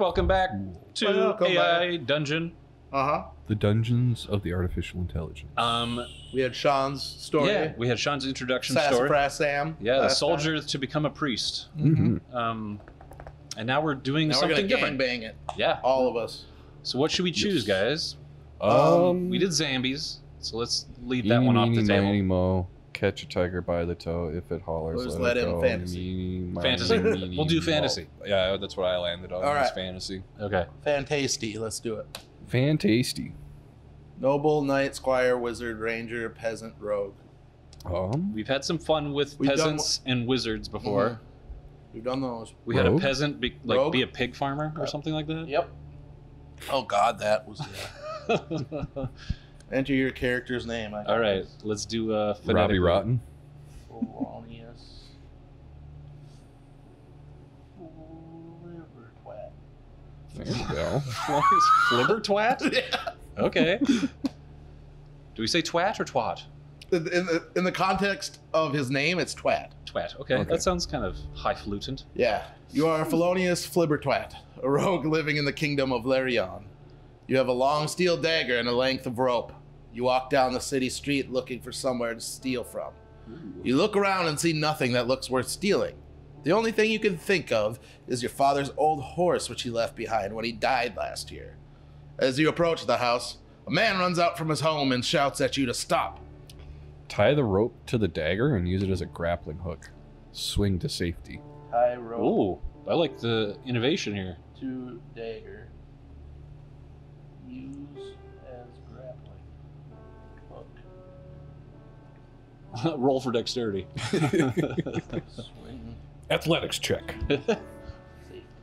Welcome back to AI Dungeon. The Dungeons of the Artificial Intelligence. We had Sean's story. Yeah, we had Sean's introduction story. Sassafras Sam. Yeah, the soldier to become a priest. Mm-hmm. And now we're doing something different. Now we're going to gangbang it. Yeah. All of us. So what should we choose, guys? We did Zambies, so let's leave that one off the table. Catch a tiger by the toe if it hollers. We'll just let him go. Fantasy. We'll do fantasy. Yeah, that's what I landed on. All right. Fantasy. Okay. Fantasty. Let's do it. Fantasty. Noble, knight, squire, wizard, ranger, peasant, rogue. We've had some fun with peasants and wizards before. We've done those. We had a peasant be a pig farmer or something like that. Yep. Oh God, that was. Enter your character's name. All right, let's do Robbie Rotten. Felonious Flibbertwat. There you go. Felonious Flibbertwat? Yeah. Okay. Do we say twat or twat? In the context of his name, it's twat. Twat, okay. That sounds kind of highfalutin. Yeah. You are Felonious Flibbertwat, a rogue living in the kingdom of Larion. You have a long steel dagger and a length of rope. You walk down the city street looking for somewhere to steal from. You look around and see nothing that looks worth stealing. The only thing you can think of is your father's old horse, which he left behind when he died last year. As you approach the house, a man runs out from his home and shouts at you to stop. Tie the rope to the dagger and use it as a grappling hook. Swing to safety. Tie rope. Ooh, I like the innovation here. To dagger. Use as grappling hook. Roll for dexterity. Swing. Athletics check.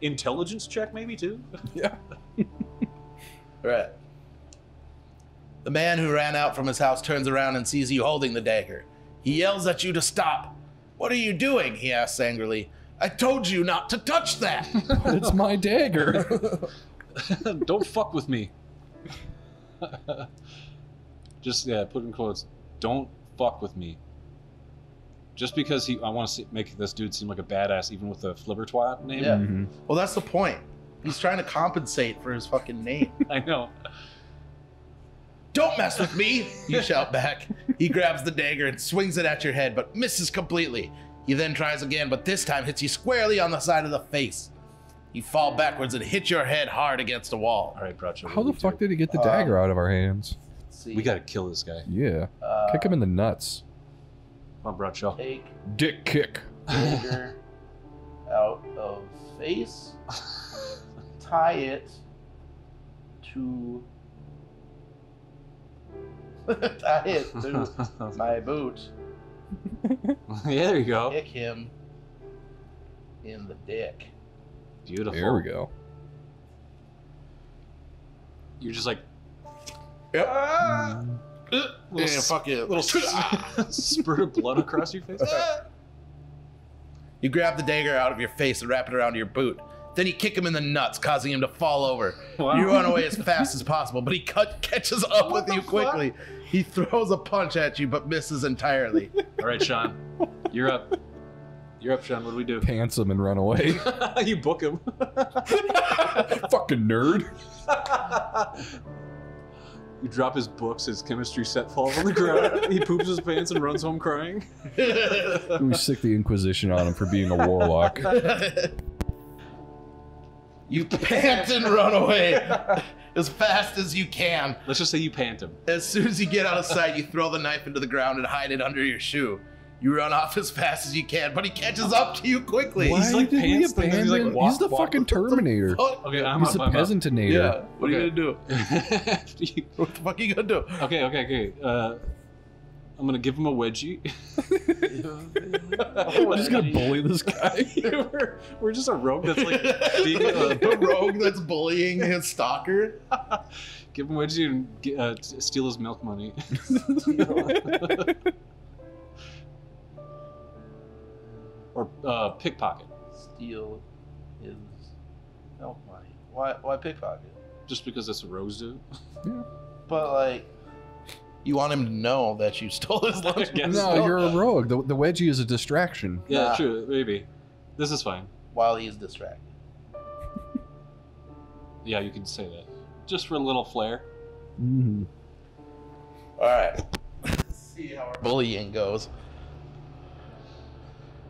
Intelligence check maybe too? Yeah. Right. The man who ran out from his house turns around and sees you holding the dagger. He yells at you to stop. What are you doing? He asks angrily. I told you not to touch that. It's my dagger. Don't fuck with me. Just, yeah, put in quotes. Don't fuck with me. Just because I want to make this dude seem like a badass, even with the Flibbertwat name. Yeah. Mm-hmm. Well, that's the point. He's trying to compensate for his fucking name. I know. Don't mess with me, you shout back. He grabs the dagger and swings it at your head, but misses completely. He then tries again, but this time hits you squarely on the side of the face. You fall backwards and hit your head hard against a wall. All right, Bracho. How the fuck did he get the dagger out of our hands? We gotta kill this guy. Yeah. Kick him in the nuts. Come on, Bracho. Take dick kick. Dagger out of face. Tie it to... Tie it to my boot. Yeah, there you go. Kick him in the dick. Beautiful. There we go. You're just like... Yep. Fuck it. Little spurt of blood across your face. You grab the dagger out of your face and wrap it around your boot. Then you kick him in the nuts, causing him to fall over. Wow. You run away as fast as possible, but he catches up with you quickly. He throws a punch at you, but misses entirely. All right, Sean, you're up. You're up, Sean. What do we do? Pants him and run away. You book him. Fucking nerd. You drop his books, his chemistry set falls on the ground. He poops his pants and runs home crying. We sick the Inquisition on him for being a warlock. You pant and run away as fast as you can. Let's just say you pant him. As soon as you get out of sight, you throw the knife into the ground and hide it under your shoe. You run off as fast as you can, but he catches up to you quickly. Why he's like pants things. He's like walk, he's the walk. Fucking Terminator. Oh, okay, he's the peasantinator. Yeah. What are you gonna do? What the fuck are you gonna do? Okay. I'm gonna give him a wedgie. We're just gonna bully this guy. We're just a rogue that's like being a rogue that's bullying his stalker. Give him a wedgie and steal his milk money. Or pickpocket. Steal his milk money. Why pickpocket? Just because it's a rogues do. Yeah. But like. You want him to know that you stole his lunch? No, you're a rogue. The wedgie is a distraction. Yeah, true, maybe. This is fine. While he's distracted. Yeah, you can say that. Just for a little flair. Mm-hmm. Alright. Let's see how our bullying goes.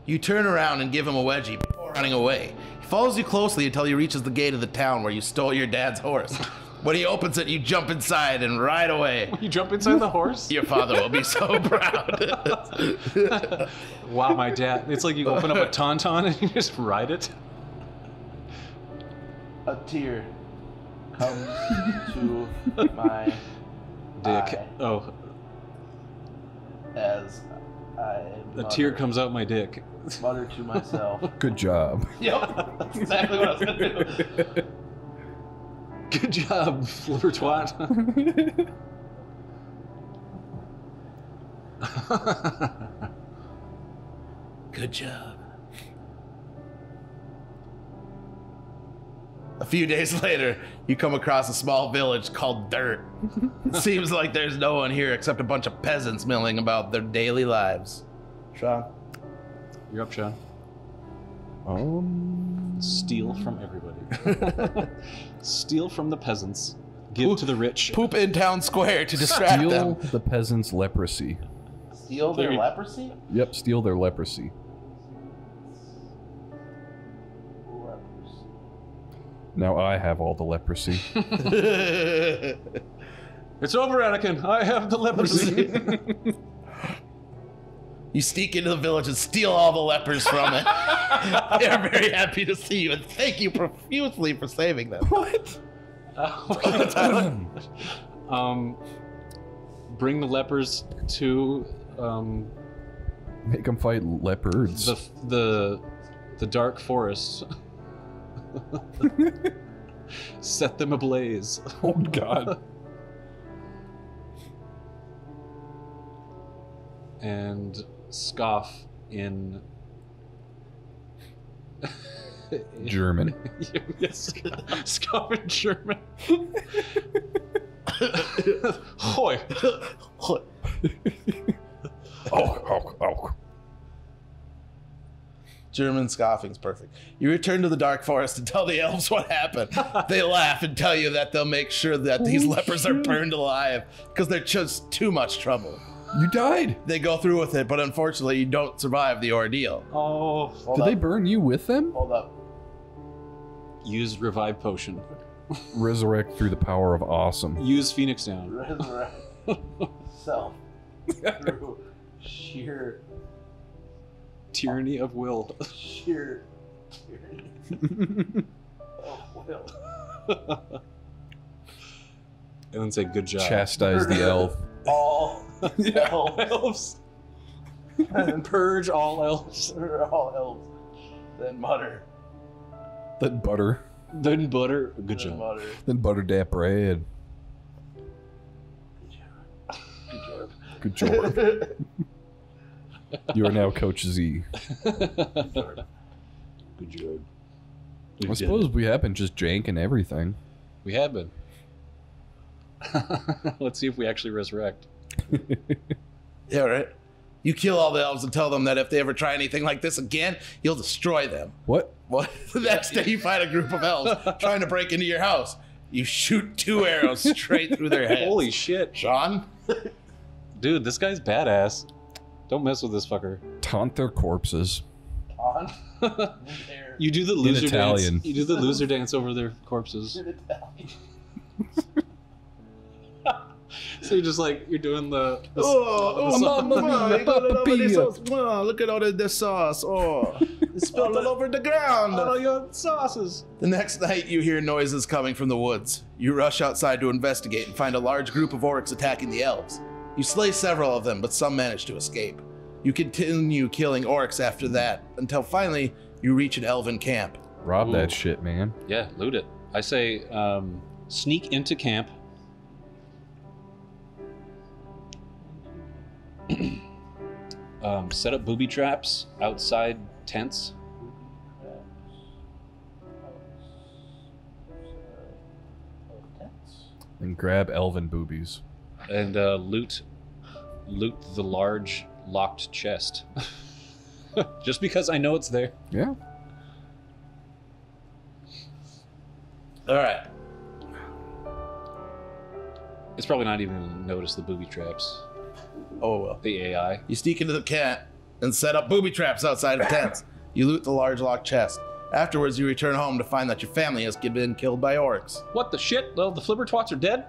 You turn around and give him a wedgie before running away. He follows you closely until he reaches the gate of the town where you stole your dad's horse. When he opens it, you jump inside and ride away. You jump inside the horse? Your father will be so proud. Wow, my dad. It's like you open up a tauntaun and you just ride it. A tear comes to my dick. Eye. Oh. As I muttered, a tear comes out my dick. Mutter to myself. Good job. Yep. That's exactly what I was going to do. Good job, Flibbertwat. Good job. A few days later, you come across a small village called Dirt. It seems like there's no one here except a bunch of peasants milling about their daily lives. Sean? You're up, Sean. Steal from everybody. Steal from the peasants. Give to the rich. Poop in town square to distract them. Steal the peasants' leprosy. Steal their leprosy? Yep, steal their leprosy. Leprosy. Now I have all the leprosy. It's over, Anakin. I have the leprosy. You sneak into the village and steal all the lepers from it. They are very happy to see you and thank you profusely for saving them. What? Bring the lepers to... make them fight leopards. The dark forest. Set them ablaze. Oh, God. And... scoff in German. Yes, scoff in German. Hoi. Hoi. Oh. German scoffing's perfect. You return to the dark forest and tell the elves what happened. They laugh and tell you that they'll make sure that these lepers are burned alive because they're just too much trouble. You died. They go through with it, but unfortunately, you don't survive the ordeal. Oh, did they burn you with them? Hold up. Use revive potion. Resurrect through the power of awesome. Use Phoenix Down. Resurrect self through sheer tyranny of will. Sheer tyranny of will. And then say, "Good job." Chastise the elf. All elves. And purge all elves. All elves. Then mutter. Then butter. Then butter. Good job. Butter. Then butter that bread. Good job. Good job. You are now Coach Z. Good job. Good job. I suppose we have been just janking everything. We have been. Let's see if we actually resurrect. Yeah, right. You kill all the elves and tell them that if they ever try anything like this again, you'll destroy them. What? What? The next day you find a group of elves trying to break into your house. You shoot 2 arrows straight through their heads. Holy shit. Sean? Dude, this guy's badass. Don't mess with this fucker. Taunt their corpses. Taunt? You do the loser dance. You do the loser dance over their corpses. In Italian. So you're just like, you're doing the oh, look at all the sauce. Oh, it's spilled all over the ground. All your sauces. The next night, you hear noises coming from the woods. You rush outside to investigate and find a large group of orcs attacking the elves. You slay several of them, but some manage to escape. You continue killing orcs after that until finally you reach an elven camp. Rob that shit, man. Yeah, loot it. I say, sneak into camp. Set up booby traps outside tents. And grab elven boobies. And loot the large locked chest. Just because I know it's there. Yeah. All right. It's probably not even gonna notice the booby traps. Oh well. The AI. You sneak into the tent and set up booby traps outside of tents. You loot the large locked chest. Afterwards, you return home to find that your family has been killed by orcs. What the shit? Well, the Flibbertwats are dead?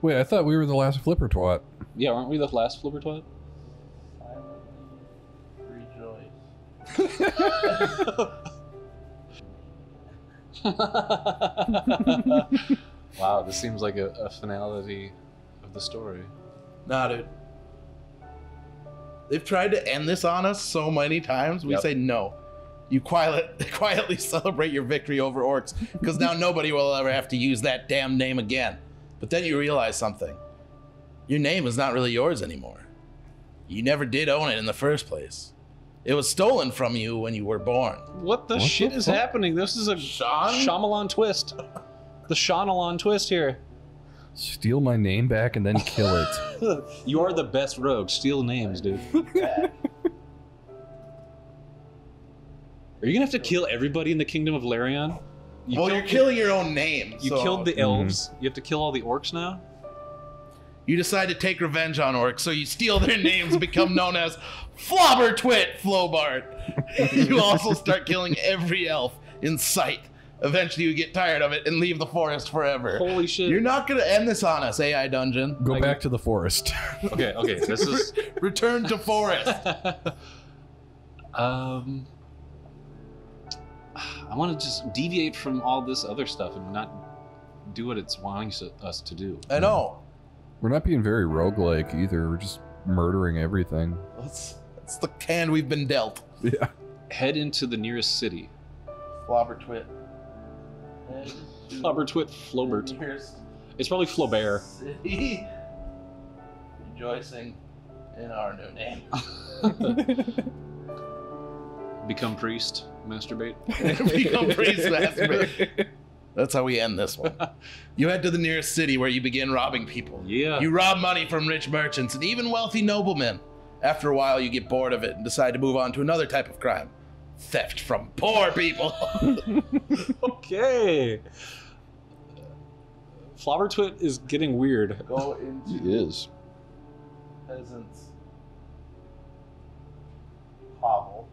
Wait, I thought we were the last Flibbertwat. Yeah, aren't we the last Flibbertwat? Wow, this seems like a finality of the story. Nah, dude. They've tried to end this on us so many times. We say no. You quietly celebrate your victory over orcs, because now nobody will ever have to use that damn name again. But then you realize something. Your name is not really yours anymore. You never did own it in the first place. It was stolen from you when you were born. What the fuck is happening? This is a Shyamalan twist. The Shyamalan twist here. Steal my name back and then kill it. You are the best rogue. Steal names, dude. Are you gonna have to kill everybody in the kingdom of Larion? Well, you're killing your own name. You killed the elves. You have to kill all the orcs now? You decide to take revenge on orcs, so you steal their names, become known as Flobbertwit Flobart. You also start killing every elf in sight. Eventually, you get tired of it and leave the forest forever. Holy shit. You're not going to end this on us, AI Dungeon. Go back to the forest. Okay, this is... Return to forest. I want to just deviate from all this other stuff and not do what it's wanting us to do. I know. We're not being very roguelike either. We're just murdering everything. That's the hand we've been dealt. Yeah. Head into the nearest city. Flobbertwit. Flobbertwit Flobert. It's probably Flaubert. City. Rejoicing in our new name. Become priest, masturbate. Become priest, masturbate. That's how we end this one. You head to the nearest city where you begin robbing people. Yeah. You rob money from rich merchants and even wealthy noblemen. After a while, you get bored of it and decide to move on to another type of crime. Theft from poor people. Okay. Flobbertwit is getting weird. Go into... He is. Peasants. Hovel.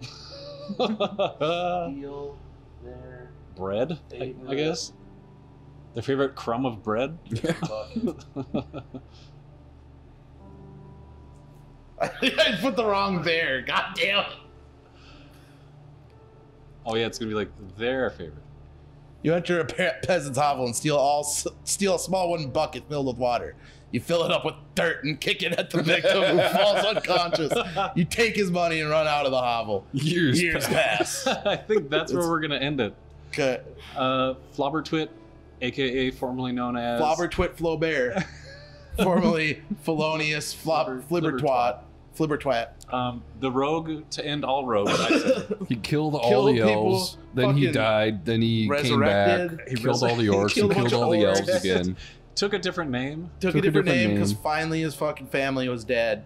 Steal their... bread, I guess. Their favorite crumb of bread. Yeah. I put the wrong there. God damn. Oh yeah, it's gonna be like their favorite. You enter a peasant's hovel and steal a small wooden bucket filled with water. You fill it up with dirt and kick it at the victim who falls unconscious. You take his money and run out of the hovel. Years pass. I think that's where we're gonna end it. Okay. Flobbertwit, aka formerly known as Flobbertwit Flaubert, formerly Felonious Flibbertwat. The rogue to end all rogues. I said. He killed all the elves. Then he died. Then he came back. He killed all the orcs. He killed all the elves again. Took a different name. Took a different name because finally his fucking family was dead.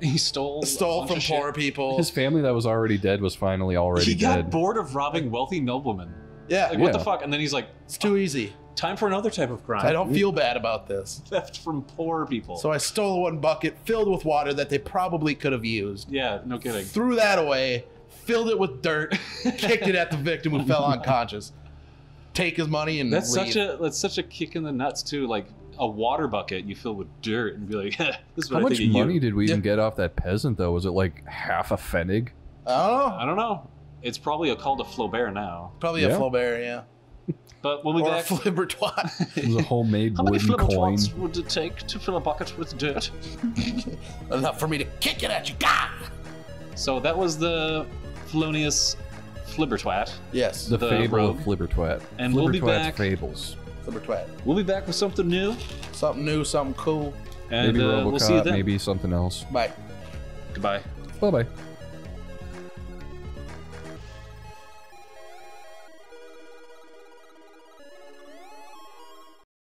He stole from poor people. His family that was already dead was finally already dead. He got bored of robbing wealthy noblemen. Yeah. Like, what the fuck? And then he's like, it's too easy. Time for another type of crime. I don't feel bad about this. Theft from poor people. So I stole one bucket filled with water that they probably could have used. Yeah, no kidding. Threw that away, filled it with dirt, kicked it at the victim who fell unconscious. Take his money and that's such a kick in the nuts too, like a water bucket you fill with dirt and be like, this is what I think of you. How much money did we even get off that peasant though? Was it like half a pfennig? I don't know. It's probably a call to Flaubert now. Probably a Flaubert, yeah. But when we get back... Flibbertwat. It was a homemade wooden coin. How many Flibbertwats would it take to fill a bucket with dirt? Enough for me to kick it at you. Gah! So that was the Felonious Flibbertwat. Yes. The fable rogue. Of Flibbertwat. And we'll be back... fables. Flibbertwat. We'll be back with something new. Something new, something cool. And maybe RoboCop, we'll see you then. Maybe something else. Bye. Goodbye. Bye-bye.